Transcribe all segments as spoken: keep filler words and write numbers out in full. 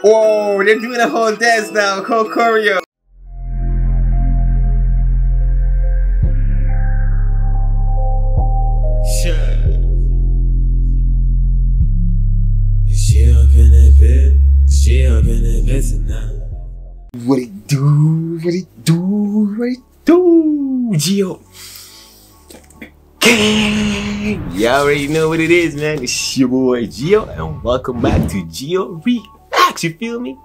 Whoa, they're doing a whole dance now, whole choreo. What it do? What it do? What it do? Gio. Y'all already know what it is, man. It's your boy Gio, and welcome back to Gio Reacts. You feel me?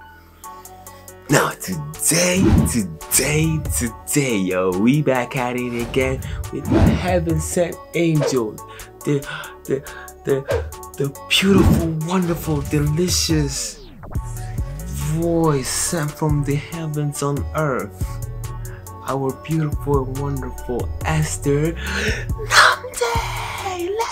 Now today, today, today, yo, we back at it again with my heaven sent angels, the, the, the, the beautiful, wonderful, delicious voice sent from the heavens on earth, our beautiful, wonderful Esther Hnamte.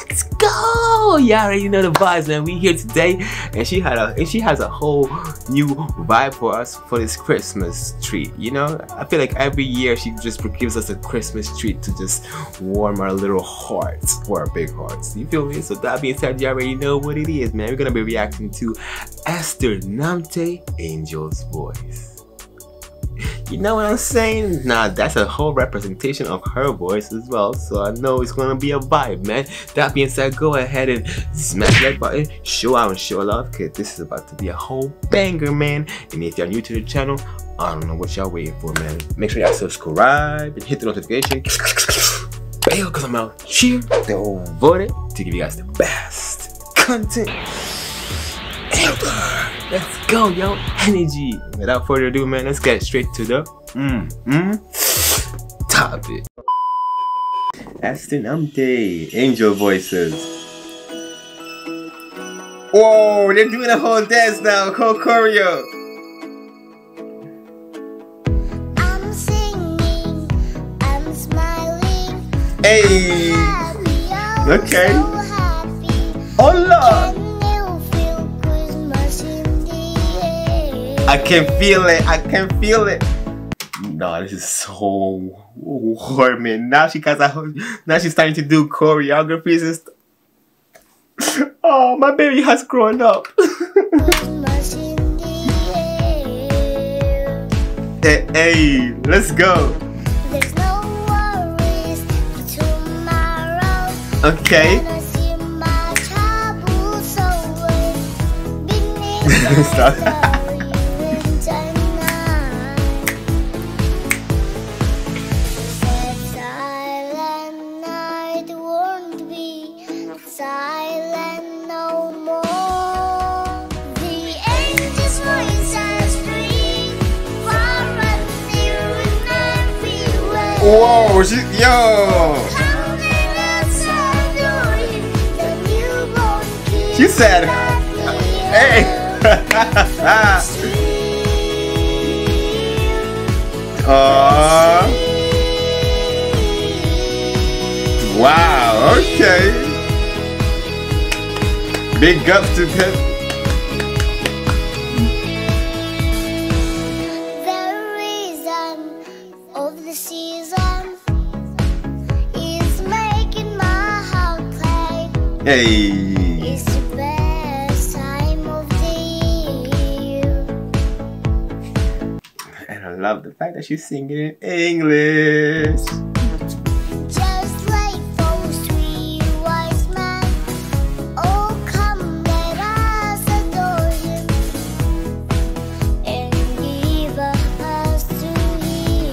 Let's go! Yeah, already know the vibes, man. We here today, and she had a, and she has a whole new vibe for us for this Christmas treat. You know, I feel like every year she just gives us a Christmas treat to just warm our little hearts or our big hearts. You feel me? So that being said, you already know what it is, man. We're gonna be reacting to Esther Hnamte, Angel's Voice. You know what I'm saying? Nah, that's a whole representation of her voice as well, so I know it's gonna be a vibe, man. That being said, go ahead and smash that button, show out and show love, cause this is about to be a whole banger, man. And if you're new to the channel, I don't know what y'all waiting for, man. Make sure y'all subscribe and hit the notification bell, cause I'm out here, the whole voted to give you guys the best content ever. Let's go, yo, energy. Without further ado, man, let's get straight to the mm, mm, topic. Esther Hnamte, angel voices. Whoa, they're doing a whole dance now, whole choreo. I'm singing, I'm smiling. Hey, I'm okay. I'm so hola. I can feel it, I can feel it. No, this is so warm, man. Now she got a, now she's starting to do choreographies and stuff. Oh, my baby has grown up. Hey, hey, let's go. There's no worries for tomorrow. Okay. Stop. Whoa, she, yo! She said, hey! uh, wow, okay. Big ups to him. Hey. It's the best time of the year. And I love the fact that she's singing in English. Just like those three wise men. Oh, come, let us adore him and give a house to him.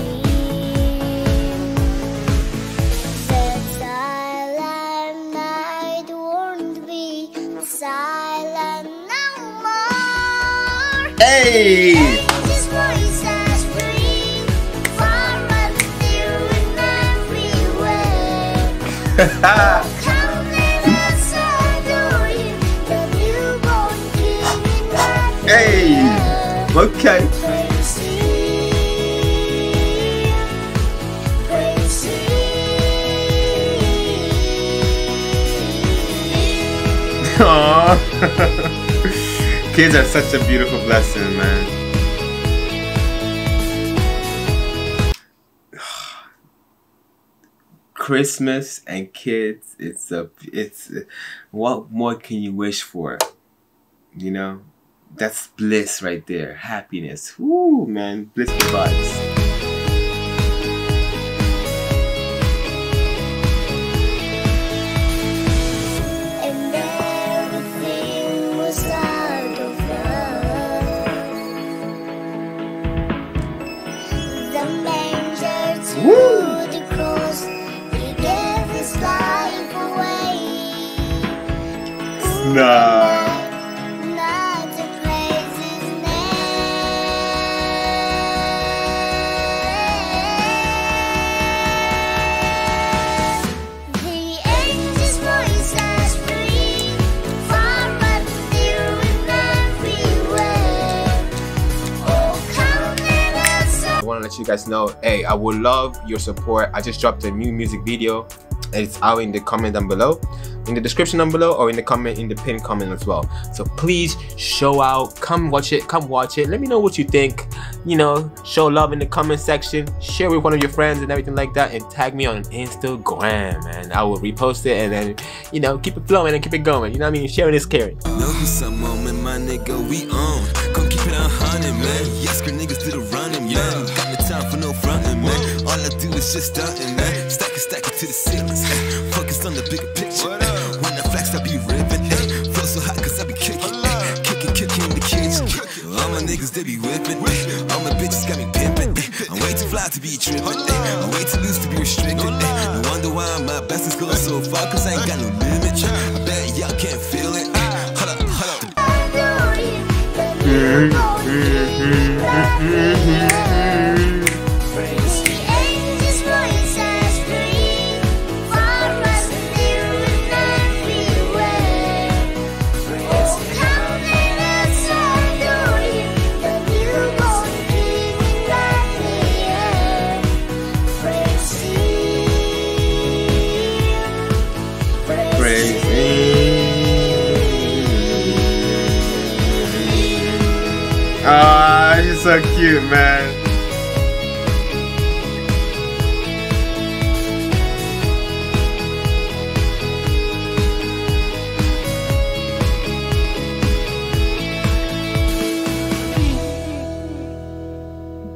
The silent night. Silent no more. Hey! Angel's voices ring far and near and everywhere. Oh, come let us adore you, the newborn king in heaven. Hey! Okay. Praise him. Praise him. Aww. Kids are such a beautiful blessing, man. Christmas and kids, it's a, it's, what more can you wish for? You know, That's bliss right there. Happiness. Woo, man. Blissful vibes. Nah. Not to praise His name. The angel's voice has free, far but still in everywhere. Oh, come and answer. I want to let you guys know, hey, I would love your support. I just dropped a new music video. It's out in the comment down below, in the description down below, or in the comment, in the pinned comment as well. So please show out, come watch it, come watch it. Let me know what you think. You know, show love in the comment section, share with one of your friends and everything like that, and tag me on Instagram, and I will repost it, and then, you know, keep it flowing and keep it going. You know what I mean? Sharing is caring. Notice a moment, my nigga, we on. Come keep it on honey, man. Yes, good niggas do the running, man. Got me time for no frontin', man. All I do is just stuntin', man. Stack it, stack it to the ceilings. Focus on the bigger picture. When I flex, I be rippin'. Feel so hot cause I be kickin'. Kickin', kickin' in the kitchen. All my niggas, they be whippin'. All my bitches got me pimpin'. I'm way too fly to be trippin'. I'm way too loose to be restricted. No wonder why my best is going so far, cause I ain't got no limit. I bet y'all can't feel it. Hold up, hold up. Ah, she's so cute, man.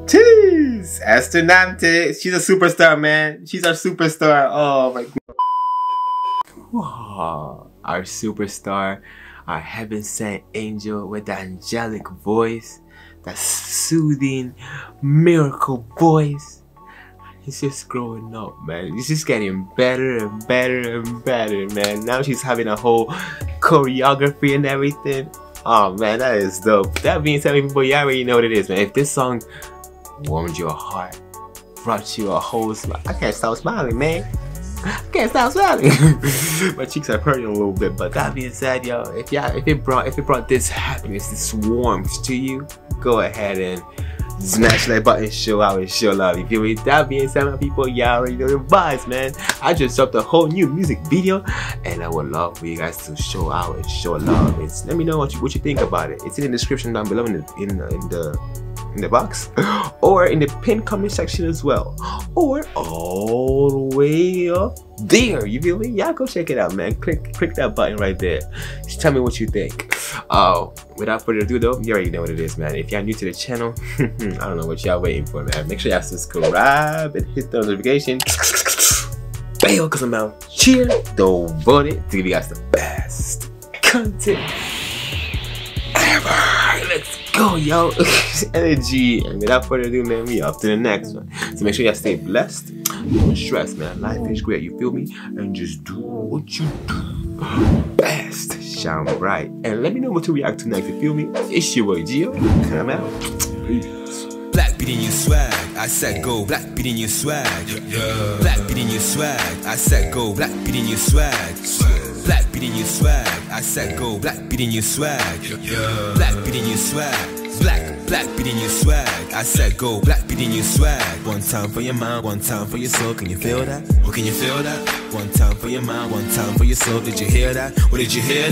Jeez, Esther Hnamte, she's a superstar, man. She's our superstar. Oh my God. Our superstar. Our heaven sent angel with the angelic voice, that soothing miracle voice. He's just growing up, man. He's just getting better and better and better, man. Now she's having a whole choreography and everything. Oh man, that is dope. That being said, people, you already know what it is, man. If this song warmed your heart, brought you a whole smile, I can't stop smiling, man. I can't stop smiling. My cheeks are hurting a little bit, but that being said, yo, if yeah, if it brought if it brought this happiness, this warmth to you, go ahead and smash that button, show out and show love. You feel me? That being said, my people, y'all already know the vibes, man. I just dropped a whole new music video, and I would love for you guys to show out and show love. It's, let me know what you what you think about it. It's in the description down below in the in the, in the in the box, or in the pinned comment section as well, or all the way up there. You feel me? Y'all go check it out, man. Click, click that button right there. Just tell me what you think. Oh, uh, without further ado, though, you already know what it is, man. If y'all new to the channel, I don't know what y'all waiting for, man. Make sure y'all subscribe and hit the notification bell, cause I'm out here devoted to give you guys the best content ever. Let's go, yo. Energy. And without further ado, man, we up to the next one. So make sure y'all stay blessed. Don't stress, man. Life is great, you feel me? And just do what you do best. Shine bright. And let me know what to react to next, you feel me? It's your boy Gio, and I'm out. Peace. Black beating your swag, I said go. Black beating your swag, yeah. Black beating your swag, I said go. Black beating your swag, black beating your swag, I said go. Black beating your swag, yeah. Black beating your swag. Black, black beating your swag. I said go, black beating your swag. One time for your mind, one time for your soul. Can you feel that? Oh, can you feel that? One time for your mind, one time for your soul. Did you hear that? What did you hear?